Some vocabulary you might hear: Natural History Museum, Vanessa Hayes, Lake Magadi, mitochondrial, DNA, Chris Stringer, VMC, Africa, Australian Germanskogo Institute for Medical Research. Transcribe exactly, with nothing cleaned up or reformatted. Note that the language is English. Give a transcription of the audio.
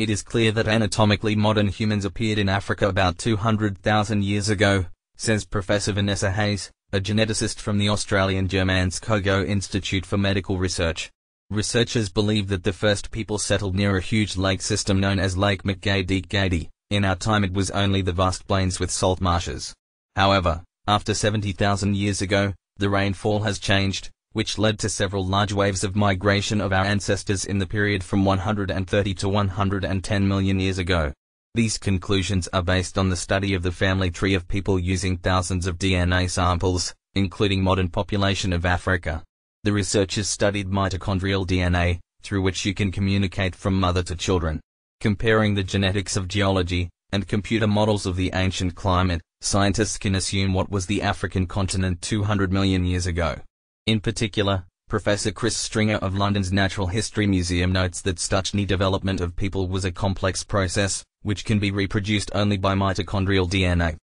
It is clear that anatomically modern humans appeared in Africa about two hundred thousand years ago, says Professor Vanessa Hayes, a geneticist from the Australian Germanskogo Institute for Medical Research. Researchers believe that the first people settled near a huge lake system known as Lake Magadi. In our time it was only the vast plains with salt marshes. However, after seventy thousand years ago, the rainfall has changed, which led to several large waves of migration of our ancestors in the period from one hundred thirty to one hundred ten million years ago. These conclusions are based on the study of the family tree of people using thousands of D N A samples, including modern population of Africa. The researchers studied mitochondrial D N A, through which you can communicate from mother to children. Comparing the genetics of geology and computer models of the ancient climate, scientists can assume what was the African continent two hundred million years ago. In particular, Professor Chris Stringer of London's Natural History Museum notes that Stuchny development of people was a complex process, which can be reproduced only by mitochondrial D N A.